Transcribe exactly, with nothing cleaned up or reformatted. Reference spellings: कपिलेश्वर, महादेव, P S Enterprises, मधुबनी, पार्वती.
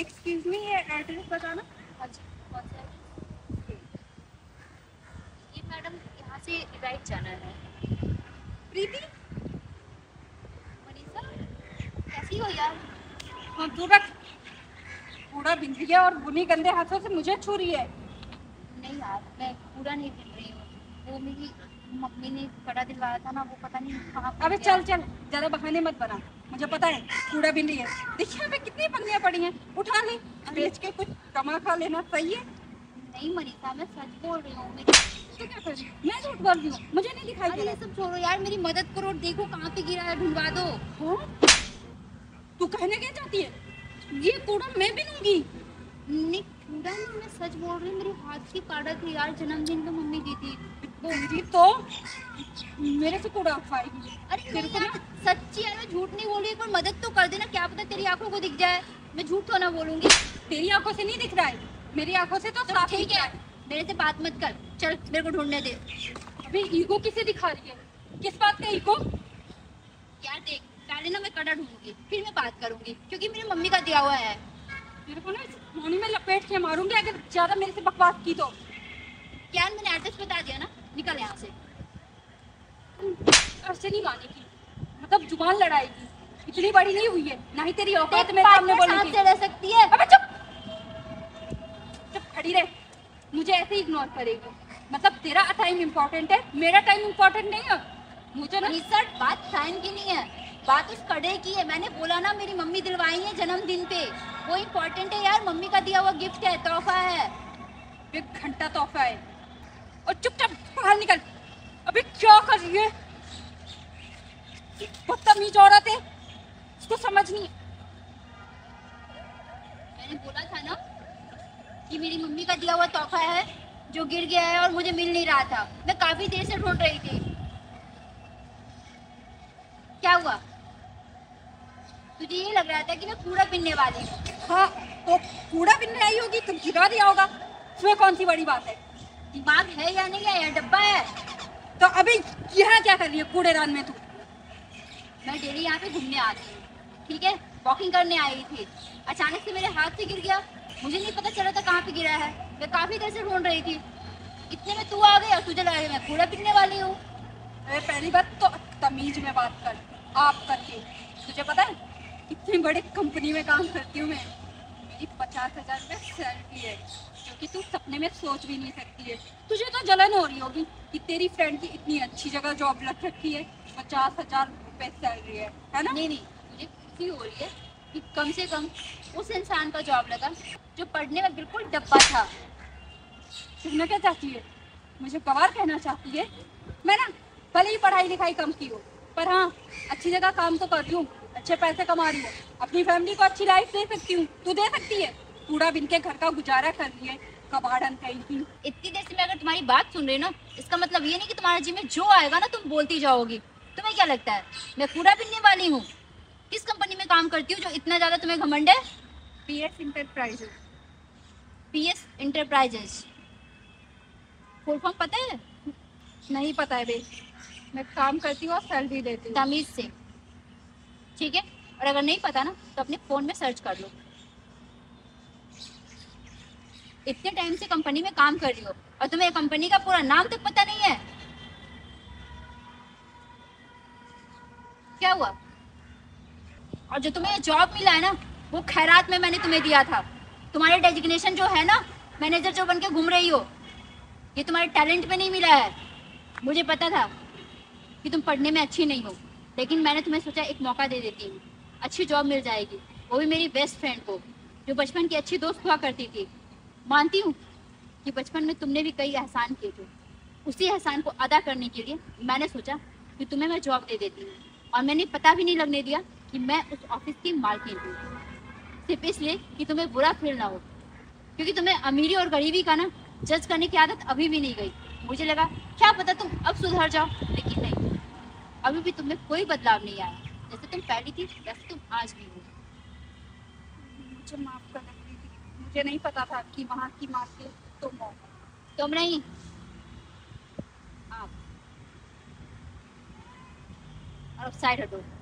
Excuse me, ये address बताना। अच्छा कौन सा एड्रेस? ये मैडम यहाँ से राइट जाना है। प्रीति मनीषा कैसी हो यार? हाँ पूरा पूरा बिंदिया और बुनी गंदे हाथों से मुझे छू रही है। नहीं यार मैं पूरा नहीं बिल रही हूँ, वो मेरी मम्मी ने कड़ा दिलवाया था ना, वो पता नहीं कहाँ। अबे चल चल ज़्यादा बहाने मत बना, मुझे पता है कूड़ा बिन रही है। देखिए यहाँ पे कितनी पन्नियाँ पड़ी हैं, उठा ले बेच के कुछ कमा खा लेना। सही है? नहीं मनीषा मैं सच बोल रही हूँ। तो क्या कर रही हूँ? मैं झूठ बोल रही हूँ, मुझे नहीं दिखाई दे रहा। ये सब छोड़ो यार, मेरी मदद करो, देखो कहाँ पे गिरा है ढूंढवा दो। हाँ तू कहने क्या चाहती है? ये कूड़ा मैं बिनूंगी? नहीं कूड़ा नहीं, मैं सच बोल रही हूँ। मेरे हाथ की काड़ा थी यार, जन्मदिन पे मम्मी दी थी। बोली तो मेरे से कूड़ा उठाएगी? अरे मेरे को ना सच्ची है, मैं झूठ नहीं बोल रही। एक बार मदद तो कर देना, क्या पता तेरी आंखों को दिख जाए। मैं झूठ तो ना बोलूंगी। तेरी आंखों से नहीं दिख रहा है, मेरी आंखों से तो साफ दिख रहा है। मेरे से बात मत कर, चल मेरे को ढूंढने दे। अभी ईगो किसे दिखा रही है? किस बात का ईगो? यार देख पहले ना मैं कड़ा ढूंढूंगी फिर मैं बात करूंगी, क्योंकि मेरी मम्मी का दिया हुआ है। मेरे को ना इस पानी में लपेट के मारूंगी अगर ज्यादा मेरे से बकवास की तो। यार मैंने एड्रेस बता दिया ना, निकल यहाँ से। ऐसे नहीं मानेगी, मतलब जुबान लड़ाएगी। इतनी बड़ी नहीं हुई है, ना ही तेरी औकात मेरे सामने बोलने की। रह सकती है? अबे चुप चुप खड़ी रह, मुझे ऐसे इग्नोर करेगी। मतलब तेरा टाइम इम्पोर्टेंट है, मेरा टाइम इम्पोर्टेंट नहीं है। मुझे ना सर बात टाइम की नहीं है, बात उस कड़े की है। मैंने बोला ना मेरी मम्मी दिलवाई है जन्मदिन पे, वो इम्पोर्टेंट है यार। मम्मी का दिया हुआ गिफ्ट है, तोहफा है। एक घंटा तोहफा है। और चुपचाप बाहर निकल। अबे क्या कर रही है बदतमीज औरत है, इसको समझ नहीं। मैंने बोला था ना कि मेरी मम्मी का दिया हुआ तोहफा है जो गिर गया है और मुझे मिल नहीं रहा था। मैं काफी देर से ढूंढ रही थी। क्या हुआ? तुझे ये लग रहा था कि मैं कूड़ा बिनने वाली हूँ? हाँ तो कूड़ा बिनने आई होगी, तुम गिरा दिया होगा, इसमें कौन सी बड़ी बात है? दिमाग है या नहीं है? डब्बा है। तो अभी यहाँ क्या कर रही है कूड़ेदान में तू? मैं डेली यहाँ पे घूमने आती हूँ, ठीक है, वॉकिंग करने आई थी। अचानक से मेरे हाथ से गिर गया, मुझे नहीं पता चला था कहाँ पे गिरा है। मैं काफी देर से ढूंढ रही थी, इतने में तू आ गई और तुझे लगा मैं कूड़ा बिनने वाली हूँ। अरे पहली बात तो तमीज में बात कर, आप करके। तुझे पता है इतनी बड़ी कंपनी में काम करती हूँ मैं, मेरी पचास हजार रुपये सैलरी है, कि तू सपने में सोच भी नहीं सकती है। तुझे तो जलन हो रही होगी कि तेरी फ्रेंड की इतनी अच्छी जगह जॉब लग सकती है, पचास हजार रुपये सैलरी है, है ना? नहीं नहीं मुझे खुशी हो रही है कि कम से कम उस इंसान का जॉब लगा जो पढ़ने में बिल्कुल डब्बा था। कहना क्या चाहती है? मुझे गवार कहना चाहती है? मैं ना भले ही पढ़ाई लिखाई कम की हो, पर हाँ अच्छी जगह काम तो कर रही हूँ, अच्छे पैसे कमा रही हूँ, अपनी फैमिली को अच्छी लाइफ दे सकती हूँ। तू दे सकती है? कूड़ा बिन के घर का गुजारा कर रही है, कबाड़न कहीं की। इतनी देर से मैं अगर तुम्हारी बात सुन रही ना, इसका मतलब ये नहीं कि तुम्हारे जी में जो आएगा ना तुम बोलती जाओगी। तुम्हें क्या लगता है मैं कूड़ा बिनने वाली हूँ? किस कंपनी में काम करती हूँ जो इतना ज़्यादा तुम्हें घमंड है? P S enterprises. P S enterprises full form पता है? नहीं पता है बे, मैं काम करती हूँ और सैलरी देती हूँ तमीज़ से, ठीक है? और अगर नहीं पता ना तो अपने फ़ोन में सर्च कर लो। इतने टाइम से कंपनी में काम कर रही हो और तुम्हें कंपनी का पूरा नाम तक पता नहीं है? क्या हुआ? और जो तुम्हें जॉब मिला है ना वो खैरात में मैंने तुम्हें दिया था। तुम्हारे डेजिग्नेशन जो है ना मैनेजर जो बन के घूम रही हो, ये तुम्हारे टैलेंट में नहीं मिला है। मुझे पता था कि तुम पढ़ने में अच्छी नहीं हो, लेकिन मैंने तुम्हें सोचा एक मौका दे देती हूँ, अच्छी जॉब मिल जाएगी, वो भी मेरी बेस्ट फ्रेंड को जो बचपन की अच्छी दोस्त हुआ करती थी। मानती हूँ कि बचपन में तुमने भी कई एहसान किए थे, उसी एहसान को अदा करने के लिए मैंने सोचा कि तुम्हें मैं जॉब दे देती हूँ। और मैंने पता भी नहीं लगने दिया कि मैं उस ऑफिस की मालकिन हूँ, सिर्फ इसलिए कि तुम्हें बुरा फील ना हो, क्योंकि तुम्हें अमीरी और गरीबी का ना जज करने की आदत अभी भी नहीं गई। मुझे लगा क्या पता तुम अब सुधर जाओ, लेकिन नहीं, अभी भी तुमने कोई बदलाव नहीं आया। जैसे तुम पहली थी वैसे तुम आज भी हो। मुझे माफ करना, मुझे नहीं पता था कि वहाँ की मार्केट तुम हो। तुम नहीं, आप। और साइड हटो।